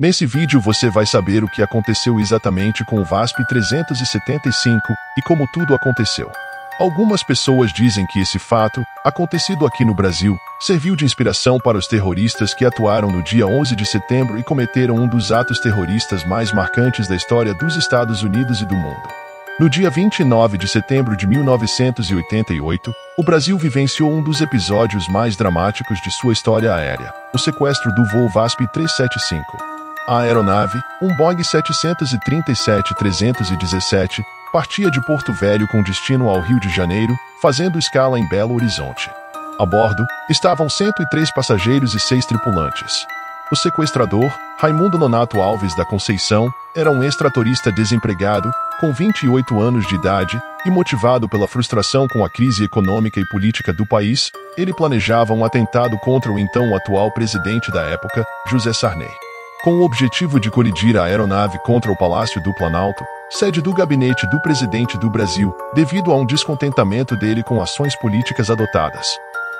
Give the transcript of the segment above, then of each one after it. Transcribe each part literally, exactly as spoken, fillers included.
Nesse vídeo você vai saber o que aconteceu exatamente com o VASP trezentos e setenta e cinco e como tudo aconteceu. Algumas pessoas dizem que esse fato, acontecido aqui no Brasil, serviu de inspiração para os terroristas que atuaram no dia onze de setembro e cometeram um dos atos terroristas mais marcantes da história dos Estados Unidos e do mundo. No dia vinte e nove de setembro de mil novecentos e oitenta e oito, o Brasil vivenciou um dos episódios mais dramáticos de sua história aérea, o sequestro do voo VASP trezentos e setenta e cinco. A aeronave, um Boeing sete três sete, três um sete, partia de Porto Velho com destino ao Rio de Janeiro, fazendo escala em Belo Horizonte. A bordo, estavam cento e três passageiros e seis tripulantes. O sequestrador, Raimundo Nonato Alves da Conceição, era um ex-tratorista desempregado, com vinte e oito anos de idade, e motivado pela frustração com a crise econômica e política do país, ele planejava um atentado contra o então atual presidente da época, José Sarney. Com o objetivo de colidir a aeronave contra o Palácio do Planalto, sede do gabinete do presidente do Brasil, devido a um descontentamento dele com ações políticas adotadas.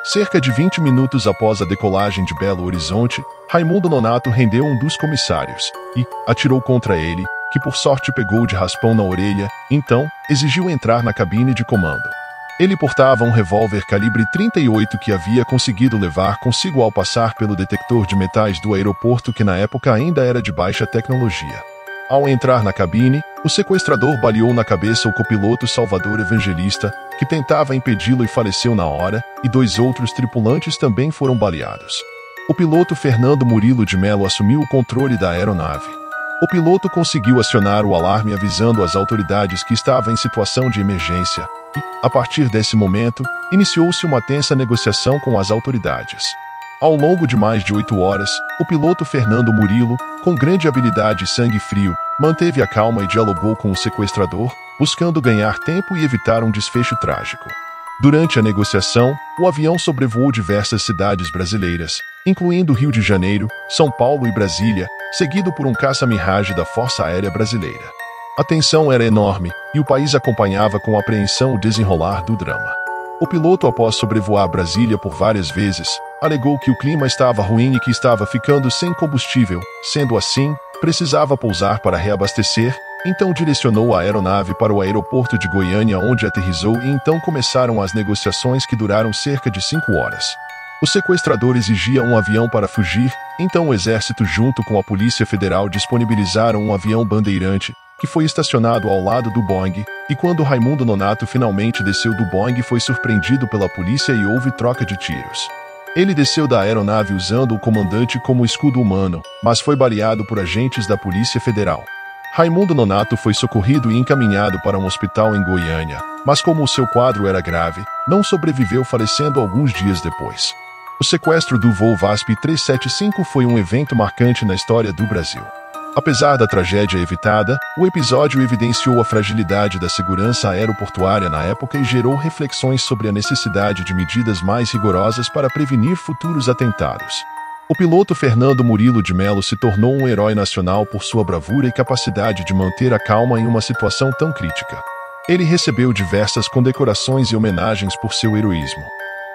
Cerca de vinte minutos após a decolagem de Belo Horizonte, Raimundo Nonato rendeu um dos comissários e atirou contra ele, que por sorte pegou de raspão na orelha, então exigiu entrar na cabine de comando. Ele portava um revólver calibre trinta e oito que havia conseguido levar consigo ao passar pelo detector de metais do aeroporto, que na época ainda era de baixa tecnologia. Ao entrar na cabine, o sequestrador baleou na cabeça o copiloto Salvador Evangelista, que tentava impedi-lo e faleceu na hora, e dois outros tripulantes também foram baleados. O piloto Fernando Murilo de Melo assumiu o controle da aeronave. O piloto conseguiu acionar o alarme avisando as autoridades que estava em situação de emergência e, a partir desse momento, iniciou-se uma tensa negociação com as autoridades. Ao longo de mais de oito horas, o piloto Fernando Murilo, com grande habilidade e sangue frio, manteve a calma e dialogou com o sequestrador, buscando ganhar tempo e evitar um desfecho trágico. Durante a negociação, o avião sobrevoou diversas cidades brasileiras, incluindo Rio de Janeiro, São Paulo e Brasília, seguido por um caça-miragem da Força Aérea Brasileira. A tensão era enorme, e o país acompanhava com apreensão o desenrolar do drama. O piloto, após sobrevoar Brasília por várias vezes, alegou que o clima estava ruim e que estava ficando sem combustível. Sendo assim, precisava pousar para reabastecer, então direcionou a aeronave para o aeroporto de Goiânia, onde aterrissou, e então começaram as negociações que duraram cerca de cinco horas. O sequestrador exigia um avião para fugir, então o exército junto com a Polícia Federal disponibilizaram um avião bandeirante, que foi estacionado ao lado do Boeing, e quando Raimundo Nonato finalmente desceu do Boeing foi surpreendido pela polícia e houve troca de tiros. Ele desceu da aeronave usando o comandante como escudo humano, mas foi baleado por agentes da Polícia Federal. Raimundo Nonato foi socorrido e encaminhado para um hospital em Goiânia, mas como o seu quadro era grave, não sobreviveu, falecendo alguns dias depois. O sequestro do voo VASP trezentos e setenta e cinco foi um evento marcante na história do Brasil. Apesar da tragédia evitada, o episódio evidenciou a fragilidade da segurança aeroportuária na época e gerou reflexões sobre a necessidade de medidas mais rigorosas para prevenir futuros atentados. O piloto Fernando Murilo de Melo se tornou um herói nacional por sua bravura e capacidade de manter a calma em uma situação tão crítica. Ele recebeu diversas condecorações e homenagens por seu heroísmo.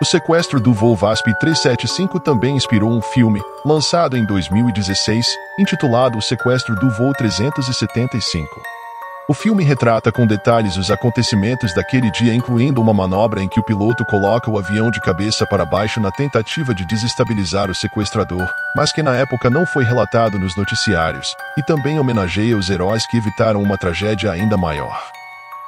O sequestro do voo VASP trezentos e setenta e cinco também inspirou um filme, lançado em dois mil e dezesseis, intitulado O Sequestro do Voo trezentos e setenta e cinco. O filme retrata com detalhes os acontecimentos daquele dia, incluindo uma manobra em que o piloto coloca o avião de cabeça para baixo na tentativa de desestabilizar o sequestrador, mas que na época não foi relatado nos noticiários, e também homenageia os heróis que evitaram uma tragédia ainda maior.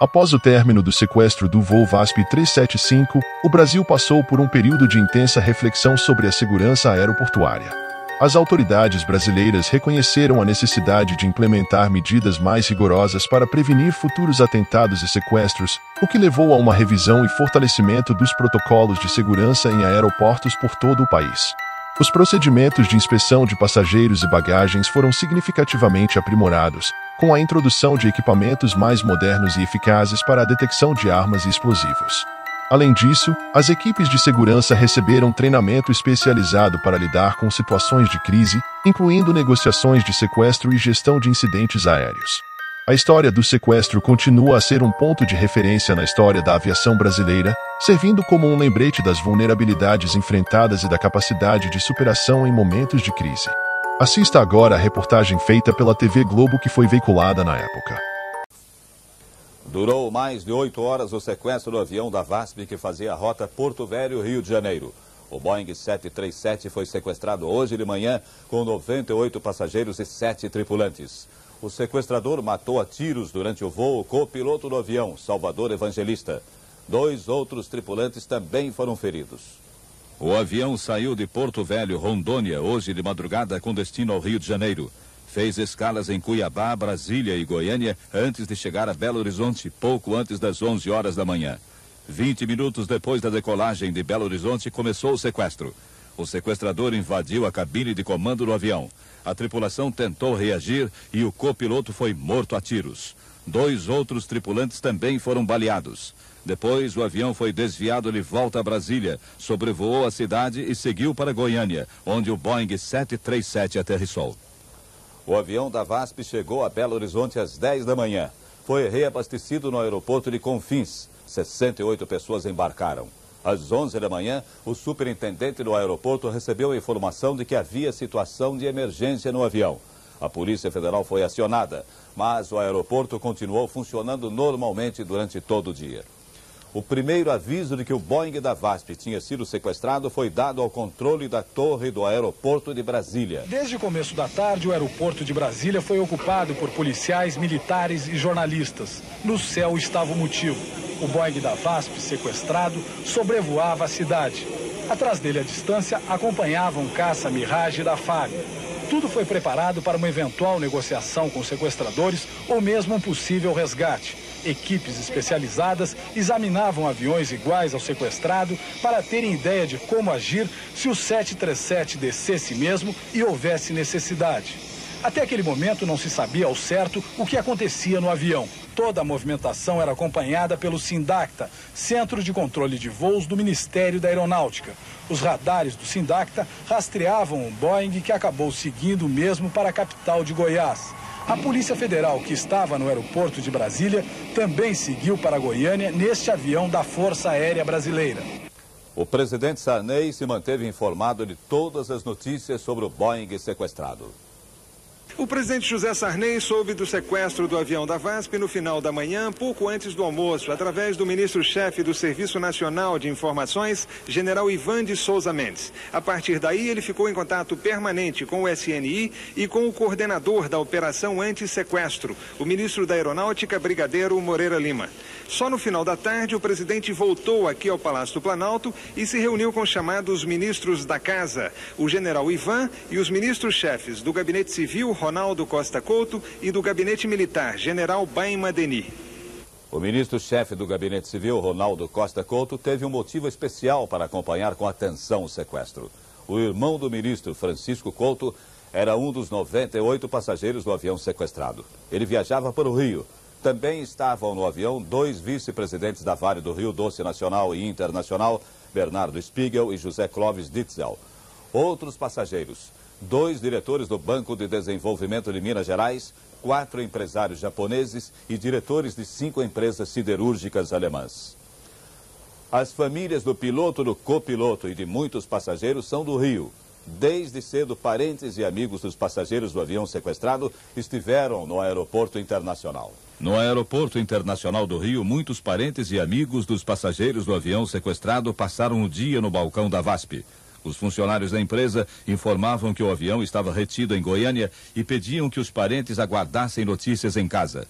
Após o término do sequestro do voo VASP trezentos e setenta e cinco, o Brasil passou por um período de intensa reflexão sobre a segurança aeroportuária. As autoridades brasileiras reconheceram a necessidade de implementar medidas mais rigorosas para prevenir futuros atentados e sequestros, o que levou a uma revisão e fortalecimento dos protocolos de segurança em aeroportos por todo o país. Os procedimentos de inspeção de passageiros e bagagens foram significativamente aprimorados, com a introdução de equipamentos mais modernos e eficazes para a detecção de armas e explosivos. Além disso, as equipes de segurança receberam treinamento especializado para lidar com situações de crise, incluindo negociações de sequestro e gestão de incidentes aéreos. A história do sequestro continua a ser um ponto de referência na história da aviação brasileira, servindo como um lembrete das vulnerabilidades enfrentadas e da capacidade de superação em momentos de crise. Assista agora a reportagem feita pela T V Globo que foi veiculada na época. Durou mais de oito horas o sequestro do avião da VASP que fazia a rota Porto Velho, Rio de Janeiro. O Boeing sete três sete foi sequestrado hoje de manhã com noventa e oito passageiros e sete tripulantes. O sequestrador matou a tiros durante o voo o copiloto do avião, Salvador Evangelista. Dois outros tripulantes também foram feridos. O avião saiu de Porto Velho, Rondônia, hoje de madrugada com destino ao Rio de Janeiro. Fez escalas em Cuiabá, Brasília e Goiânia antes de chegar a Belo Horizonte, pouco antes das onze horas da manhã. vinte minutos depois da decolagem de Belo Horizonte, começou o sequestro. O sequestrador invadiu a cabine de comando do avião. A tripulação tentou reagir e o copiloto foi morto a tiros. Dois outros tripulantes também foram baleados. Depois, o avião foi desviado de volta a Brasília, sobrevoou a cidade e seguiu para Goiânia, onde o Boeing sete três sete aterrissou. O avião da VASP chegou a Belo Horizonte às dez da manhã. Foi reabastecido no aeroporto de Confins. sessenta e oito pessoas embarcaram. Às onze da manhã, o superintendente do aeroporto recebeu a informação de que havia situação de emergência no avião. A Polícia Federal foi acionada, mas o aeroporto continuou funcionando normalmente durante todo o dia. O primeiro aviso de que o Boeing da VASP tinha sido sequestrado foi dado ao controle da torre do aeroporto de Brasília. Desde o começo da tarde, o aeroporto de Brasília foi ocupado por policiais, militares e jornalistas. No céu estava o motivo. O Boeing da VASP, sequestrado, sobrevoava a cidade. Atrás dele, à distância, acompanhava um caça-mirage da F A B. Tudo foi preparado para uma eventual negociação com sequestradores ou mesmo um possível resgate. Equipes especializadas examinavam aviões iguais ao sequestrado para terem ideia de como agir se o sete três sete descesse mesmo e houvesse necessidade. Até aquele momento não se sabia ao certo o que acontecia no avião. Toda a movimentação era acompanhada pelo Cindacta, Centro de Controle de Voos do Ministério da Aeronáutica. Os radares do Cindacta rastreavam um Boeing que acabou seguindo o mesmo para a capital de Goiás. A Polícia Federal, que estava no aeroporto de Brasília, também seguiu para Goiânia neste avião da Força Aérea Brasileira. O presidente Sarney se manteve informado de todas as notícias sobre o Boeing sequestrado. O presidente José Sarney soube do sequestro do avião da VASP no final da manhã, pouco antes do almoço, através do ministro-chefe do Serviço Nacional de Informações, general Ivan de Souza Mendes. A partir daí, ele ficou em contato permanente com o S N I e com o coordenador da operação anti-sequestro, o ministro da Aeronáutica, Brigadeiro Moreira Lima. Só no final da tarde, o presidente voltou aqui ao Palácio do Planalto e se reuniu com os chamados ministros da Casa, o general Ivan e os ministros-chefes do Gabinete Civil, Ronaldo Costa Couto, e do Gabinete Militar, General Bain Madeni. O ministro-chefe do Gabinete Civil, Ronaldo Costa Couto, teve um motivo especial para acompanhar com atenção o sequestro. O irmão do ministro, Francisco Couto, era um dos noventa e oito passageiros do avião sequestrado. Ele viajava para o Rio. Também estavam no avião dois vice-presidentes da Vale do Rio Doce Nacional e Internacional, Bernardo Spiegel e José Clóvis Ditzel. Outros passageiros: dois diretores do Banco de Desenvolvimento de Minas Gerais, quatro empresários japoneses e diretores de cinco empresas siderúrgicas alemãs. As famílias do piloto, do copiloto e de muitos passageiros são do Rio. Desde cedo, parentes e amigos dos passageiros do avião sequestrado estiveram no Aeroporto Internacional. No Aeroporto Internacional do Rio, muitos parentes e amigos dos passageiros do avião sequestrado passaram o dia no balcão da VASP. Os funcionários da empresa informavam que o avião estava retido em Goiânia e pediam que os parentes aguardassem notícias em casa.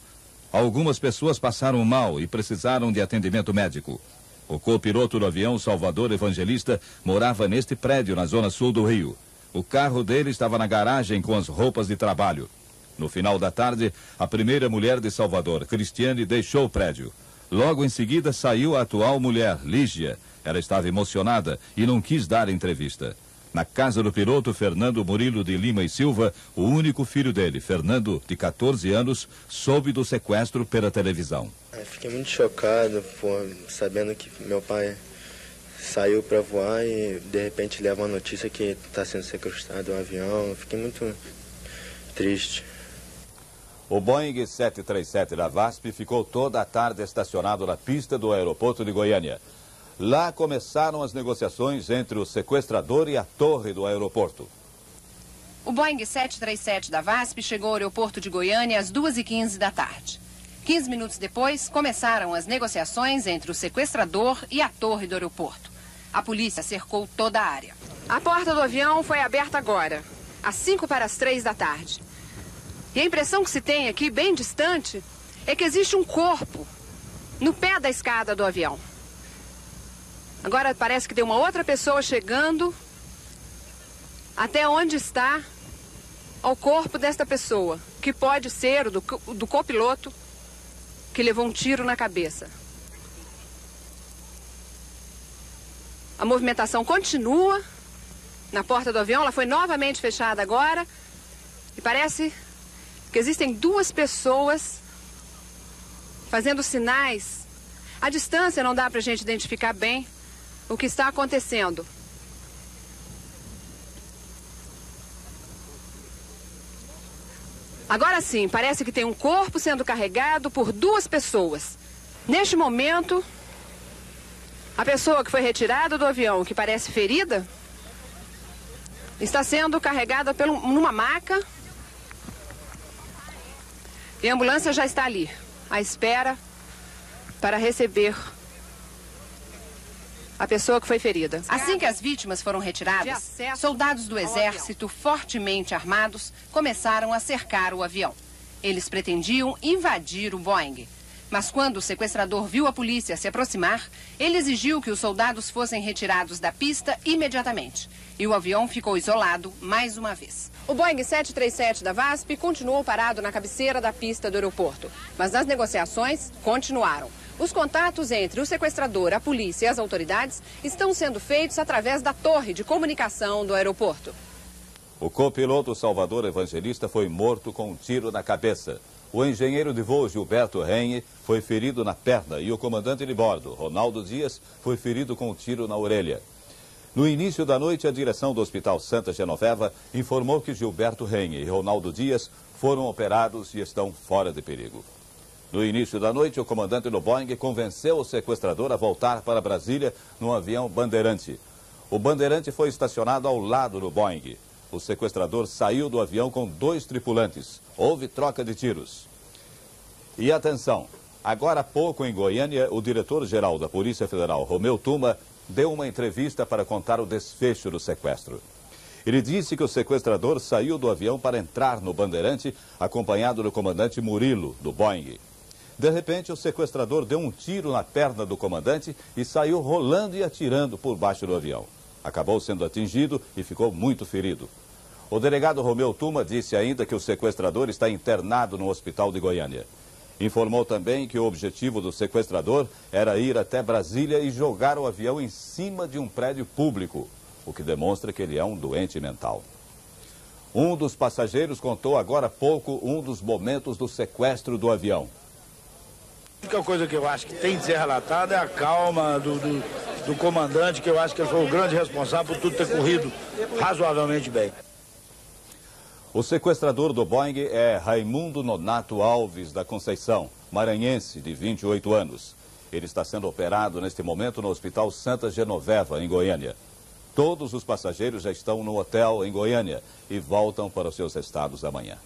Algumas pessoas passaram mal e precisaram de atendimento médico. O copiloto do avião, Salvador Evangelista, morava neste prédio na zona sul do Rio. O carro dele estava na garagem com as roupas de trabalho. No final da tarde, a primeira mulher de Salvador, Cristiane, deixou o prédio. Logo em seguida saiu a atual mulher, Lígia. Ela estava emocionada e não quis dar entrevista. Na casa do piloto, Fernando Murilo de Lima e Silva, o único filho dele, Fernando, de quatorze anos, soube do sequestro pela televisão. Eu fiquei muito chocado, pô, sabendo que meu pai saiu para voar e de repente leva uma notícia que está sendo sequestrado um avião. Eu fiquei muito triste. O Boeing sete três sete da VASP ficou toda a tarde estacionado na pista do aeroporto de Goiânia. Lá começaram as negociações entre o sequestrador e a torre do aeroporto. O Boeing sete três sete da VASP chegou ao aeroporto de Goiânia às duas e quinze da tarde. quinze minutos depois, começaram as negociações entre o sequestrador e a torre do aeroporto. A polícia cercou toda a área. A porta do avião foi aberta agora, às cinco para as três da tarde. E a impressão que se tem aqui, bem distante, é que existe um corpo no pé da escada do avião. Agora parece que tem uma outra pessoa chegando até onde está ao corpo desta pessoa, que pode ser o do, do copiloto, que levou um tiro na cabeça. A movimentação continua na porta do avião, ela foi novamente fechada agora e parece que existem duas pessoas fazendo sinais. A distância não dá para a gente identificar bem o que está acontecendo. Agora sim, parece que tem um corpo sendo carregado por duas pessoas. Neste momento, a pessoa que foi retirada do avião, que parece ferida, está sendo carregada por uma maca. E a ambulância já está ali, à espera para receber a pessoa que foi ferida. Assim que as vítimas foram retiradas, soldados do exército fortemente armados começaram a cercar o avião. Eles pretendiam invadir o Boeing. Mas quando o sequestrador viu a polícia se aproximar, ele exigiu que os soldados fossem retirados da pista imediatamente. E o avião ficou isolado mais uma vez. O Boeing sete três sete da VASP continuou parado na cabeceira da pista do aeroporto. Mas as negociações continuaram. Os contatos entre o sequestrador, a polícia e as autoridades estão sendo feitos através da torre de comunicação do aeroporto. O copiloto Salvador Evangelista foi morto com um tiro na cabeça. O engenheiro de voo Gilberto Reine foi ferido na perna e o comandante de bordo, Ronaldo Dias, foi ferido com um tiro na orelha. No início da noite, a direção do Hospital Santa Genoveva informou que Gilberto Reine e Ronaldo Dias foram operados e estão fora de perigo. No início da noite, o comandante do Boeing convenceu o sequestrador a voltar para Brasília num avião bandeirante. O bandeirante foi estacionado ao lado do Boeing. O sequestrador saiu do avião com dois tripulantes. Houve troca de tiros. E atenção, agora há pouco em Goiânia, o diretor-geral da Polícia Federal, Romeu Tuma, deu uma entrevista para contar o desfecho do sequestro. Ele disse que o sequestrador saiu do avião para entrar no bandeirante, acompanhado do comandante Murilo, do Boeing. De repente, o sequestrador deu um tiro na perna do comandante e saiu rolando e atirando por baixo do avião. Acabou sendo atingido e ficou muito ferido. O delegado Romeu Tuma disse ainda que o sequestrador está internado no hospital de Goiânia. Informou também que o objetivo do sequestrador era ir até Brasília e jogar o avião em cima de um prédio público, o que demonstra que ele é um doente mental. Um dos passageiros contou agora há pouco um dos momentos do sequestro do avião. A única coisa que eu acho que tem de ser relatada é a calma do, do, do comandante, que eu acho que ele foi o grande responsável por tudo ter corrido razoavelmente bem. O sequestrador do Boeing é Raimundo Nonato Alves da Conceição, maranhense, de vinte e oito anos. Ele está sendo operado neste momento no Hospital Santa Genoveva, em Goiânia. Todos os passageiros já estão no hotel em Goiânia e voltam para os seus estados amanhã.